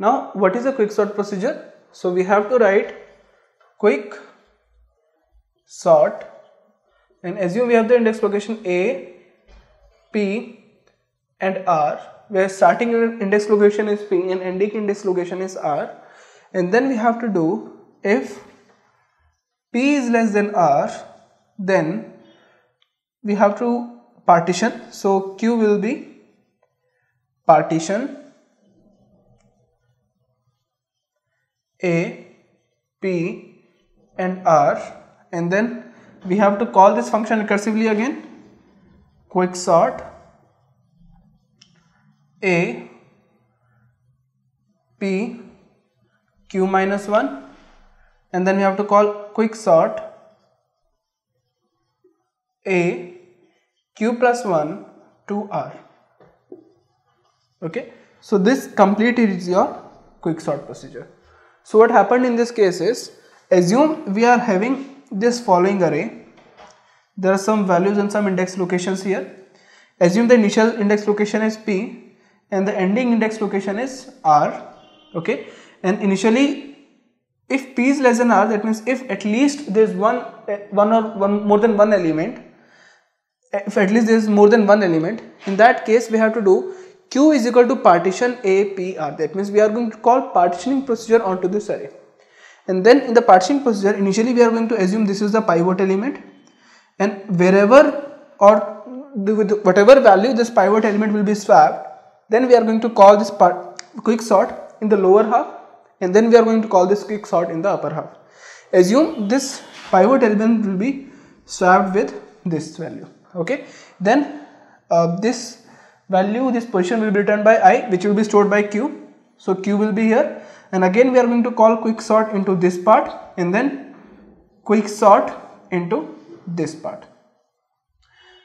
Now what is a quick sort procedure? So we have to write quick sort and assume we have the index location A, P and R, where starting index location is P and ending index location is R, and then we have to do if P is less than R, then we have to partition. So Q will be partition A, P and R, and then we have to call this function recursively again, quick sort A, P, Q minus 1, and then we have to call quick sort A, Q plus 1 to R. Okay, so this completely is your quick sort procedure. So what happened in this case is, assume we are having this following array. There are some values and some index locations here. Assume the initial index location is P and the ending index location is R. Okay, and initially if P is less than R, that means if at least there is more than one element, if at least there is more than one element, in that case we have to do Q is equal to partition A, P, R. That means we are going to call partitioning procedure onto this array. And then in the partitioning procedure, initially we are going to assume this is the pivot element, and wherever or with whatever value this pivot element will be swapped, then we are going to call this quick sort in the lower half, and then we are going to call this quick sort in the upper half. Assume this pivot element will be swapped with this value. Okay, then this value, this position will be returned by I, which will be stored by Q. So Q will be here, and again we are going to call quick sort into this part and then quick sort into this part.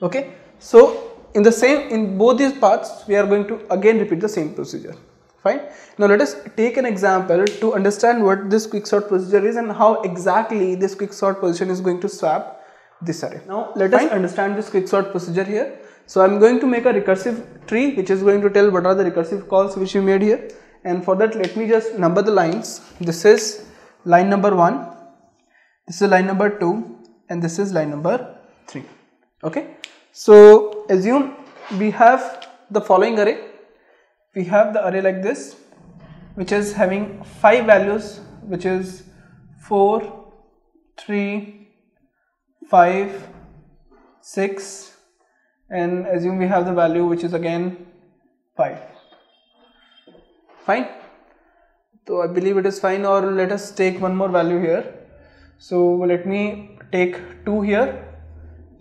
Okay, so in the same, in both these parts we are going to again repeat the same procedure. Fine. Now let us take an example to understand what this quick sort procedure is and how exactly this quick sort position is going to swap this array. Now let us understand this quick sort procedure here. So I am going to make a recursive tree which is going to tell what are the recursive calls which we made here, and for that let me just number the lines. This is line number 1, this is line number 2, and this is line number 3. Okay, so assume we have the following array. We have the array like this, which is having 5 values, which is 4, 3, 5, 6, and assume we have the value which is again 5. Fine. So I believe it is fine, or let us take one more value here. So let me take 2 here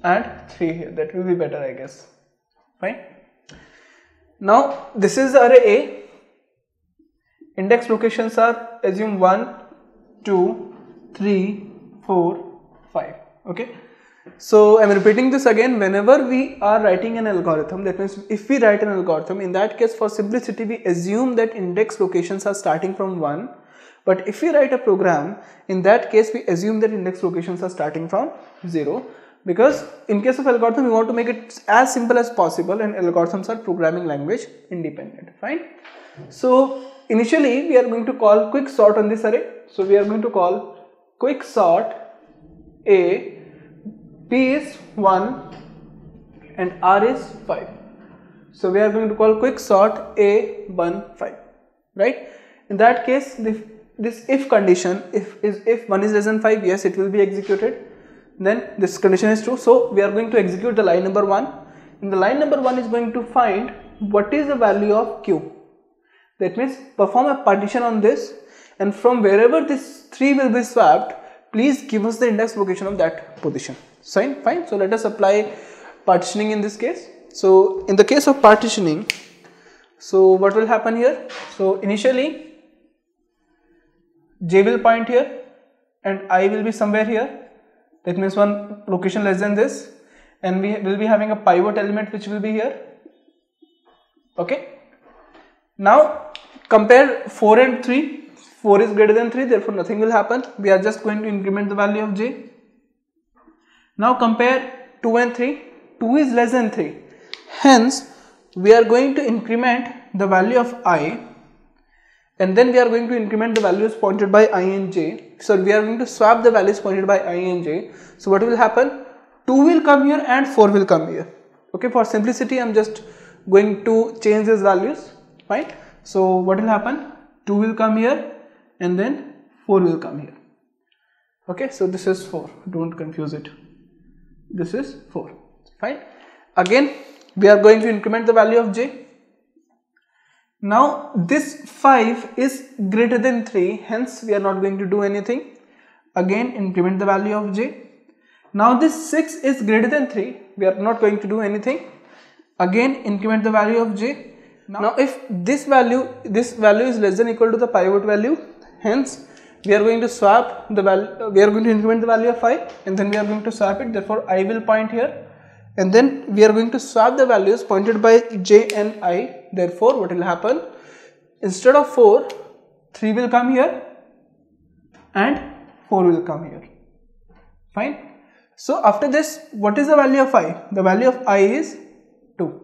and 3 here, that will be better I guess. Fine. Now this is the array A. Index locations are, assume 1, 2, 3, 4, 5. Okay. So I am repeating this again whenever we are writing an algorithm. That means if we write an algorithm, in that case for simplicity we assume that index locations are starting from 1, but if we write a program, in that case we assume that index locations are starting from 0, because in case of algorithm we want to make it as simple as possible, and algorithms are programming language independent. Fine. So initially we are going to call quick sort on this array. So we are going to call quick sort A, P is 1 and R is 5. So we are going to call quick sort A 1 5, right? In that case this if condition, if 1 is less than 5, yes it will be executed, then this condition is true. So we are going to execute the line number 1, and the line number 1 is going to find what is the value of Q. That means perform a partition on this, and from wherever this 3 will be swapped, please give us the index location of that position. Fine. So let us apply partitioning in this case. So in the case of partitioning, so what will happen here? So initially J will point here and I will be somewhere here, that means one location less than this, and we will be having a pivot element which will be here. Okay. Now compare 4 and 3. 4 is greater than 3, therefore nothing will happen. We are just going to increment the value of J. Now compare 2 and 3. 2 is less than 3, hence we are going to increment the value of I, and then we are going to increment the values pointed by I and j. So we are going to swap the values pointed by I and j. So what will happen? 2 will come here and 4 will come here. Okay, for simplicity I am just going to change these values, right? So what will happen? 2 will come here and then 4 will come here. Okay, so this is 4, don't confuse it. This is 4, fine. Again we are going to increment the value of j. Now this 5 is greater than 3, hence we are not going to do anything. Again increment the value of j. Now this 6 is greater than 3, we are not going to do anything. Again increment the value of j. Now if this value is less than or equal to the pivot value, hence we are going to swap the value, we are going to increment the value of I and then we are going to swap it, therefore I will point here. And then we are going to swap the values pointed by j and I, therefore what will happen? Instead of 4, 3 will come here and 4 will come here, fine. So after this, what is the value of I? The value of I is 2.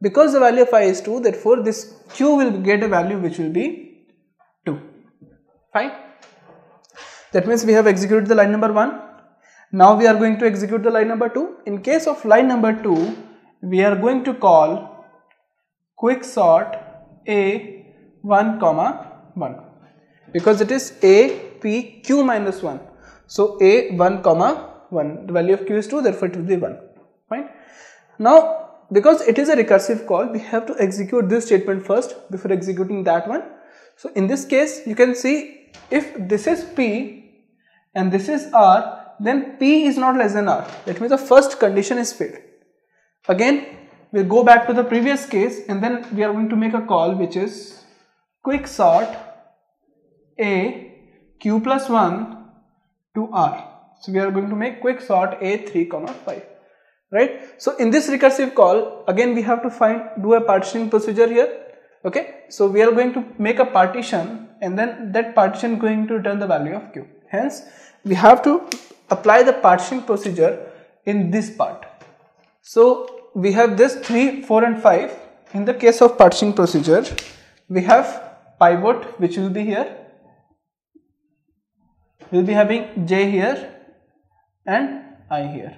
Because the value of I is 2, therefore this q will get a value which will be 2, fine. That means we have executed the line number 1. Now we are going to execute the line number 2. In case of line number 2, we are going to call quicksort a(1, 1) because it is a p q minus 1. So a(1, 1). The value of q is 2, therefore it will be 1. Fine. Now because it is a recursive call, we have to execute this statement first before executing that one. So in this case, you can see if this is p and this is r, then p is not less than r. That means the first condition is failed. Again, we'll go back to the previous case and then we are going to make a call which is quicksort a q plus 1 to r. So we are going to make quicksort a(3, 5). Right? So in this recursive call, again we have to do a partitioning procedure here. Okay? So we are going to make a partition and then that partition going to return the value of q. Hence, we have to apply the partitioning procedure in this part. So we have this 3, 4 and 5. In the case of partitioning procedure, we have pivot which will be here. We will be having j here and I here.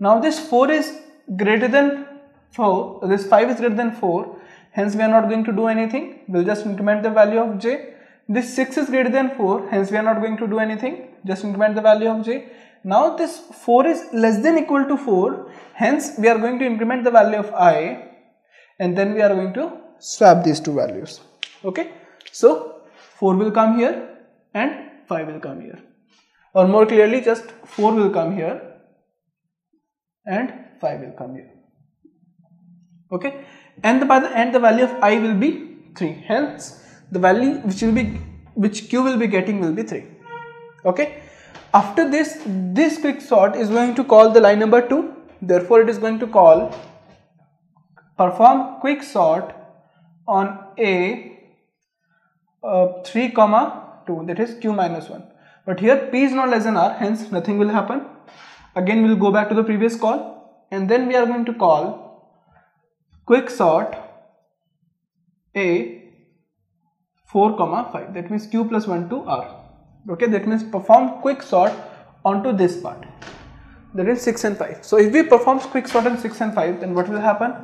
Now this 4 is greater than 4, this 5 is greater than 4, hence we are not going to do anything. We will just increment the value of j. This 6 is greater than 4, hence we are not going to do anything, just increment the value of j. Now this 4 is less than or equal to 4, hence we are going to increment the value of I and then we are going to swap these two values. Okay, so 4 will come here and 5 will come here, or more clearly just 4 will come here and 5 will come here. Okay, and by the end the value of I will be 3, hence the value which q will be getting will be 3. Okay, after this quicksort is going to call the line number 2, therefore it is going to perform quicksort on a(3, 2), that is q minus 1, but here p is not less than r, hence nothing will happen. Again we will go back to the previous call and then we are going to call quicksort a(4, 5), that means q plus 1 to r. Okay, that means perform quick sort onto this part, that is 6 and 5. So if we perform quick sort on 6 and 5, then what will happen?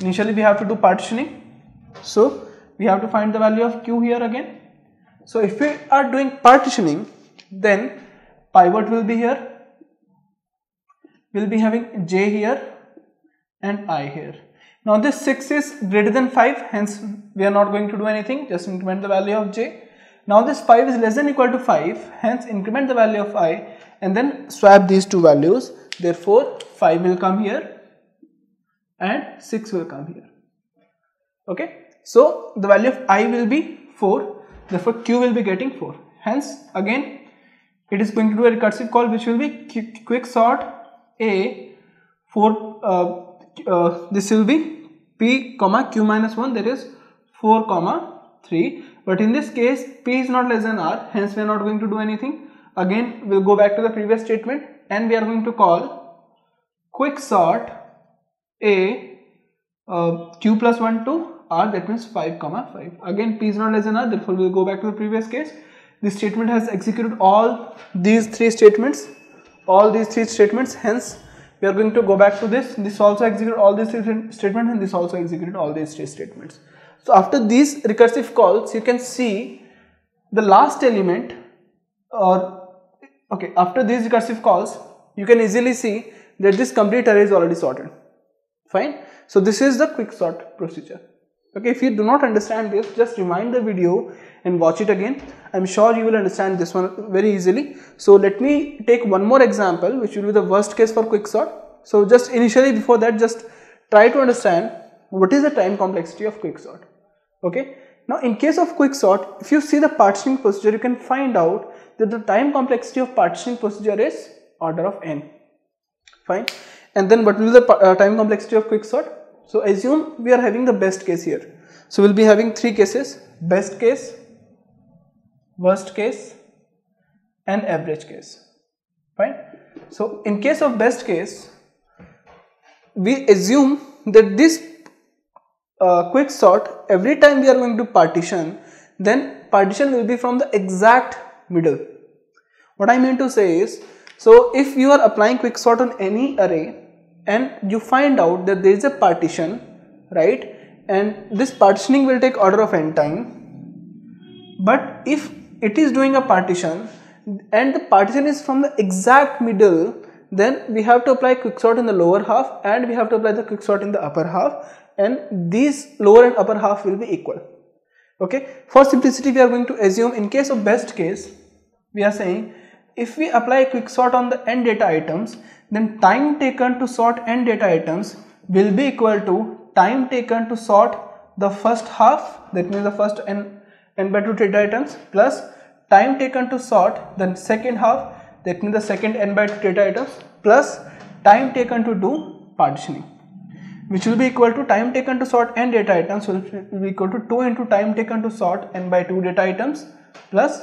Initially we have to do partitioning, so we have to find the value of q here again. So if we are doing partitioning, then pivot will be here, we will be having j here and I here. Now this 6 is greater than 5, hence we are not going to do anything, just increment the value of j. Now this 5 is less than or equal to 5, hence increment the value of I and then swap these two values, therefore 5 will come here and 6 will come here. Okay, so the value of I will be 4, therefore q will be getting 4. Hence again it is going to do a recursive call which will be quicksort this will be p, q minus 1, that is 4, 3, but in this case p is not less than r, hence we are not going to do anything. Again we will go back to the previous statement and we are going to call quicksort a(q plus 1 to r, that means 5, 5. Again, p is not less than r, therefore we will go back to the previous case. This statement has executed all these three statements, hence we are going to go back to this. This also executed all these three statements, and this also executed all these three statements. So after these recursive calls, you can see the last element, or okay, after these recursive calls, you can easily see that this complete array is already sorted. Fine. So this is the quick sort procedure. Okay, if you do not understand this, just rewind the video and watch it again. I am sure you will understand this one very easily. So let me take one more example, which will be the worst case for quick sort. So just initially before that, just try to understand what is the time complexity of quick sort. Okay. Now in case of quick sort, if you see the partitioning procedure, you can find out that the time complexity of partitioning procedure is order of n. Fine. And then what will be the time complexity of quick sort? So assume we are having the best case here. So we will be having three cases: best case, worst case, and average case. Fine. So in case of best case, we assume that this quick sort, every time we are going to partition, then partition will be from the exact middle. What I mean to say is, so if you are applying quick sort on any array and you find out that there is a partition, right, and this partitioning will take order of n time, but if it is doing a partition and the partition is from the exact middle, then we have to apply quick sort in the lower half and we have to apply the quick sort in the upper half, and these lower and upper half will be equal. Okay, for simplicity we are going to assume in case of best case, we are saying if we apply a quick sort on the n data items, then time taken to sort n data items will be equal to time taken to sort the first half, that means the first n by 2 data items, plus time taken to sort the second half, that means the second n by 2 data items, plus time taken to do partitioning, which will be equal to time taken to sort n data items, so it will be equal to 2 into time taken to sort n by 2 data items plus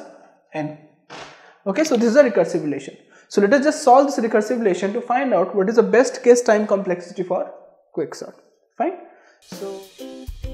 n. Okay, so this is a recursive relation. So let us just solve this recursive relation to find out what is the best case time complexity for quick sort. Fine. So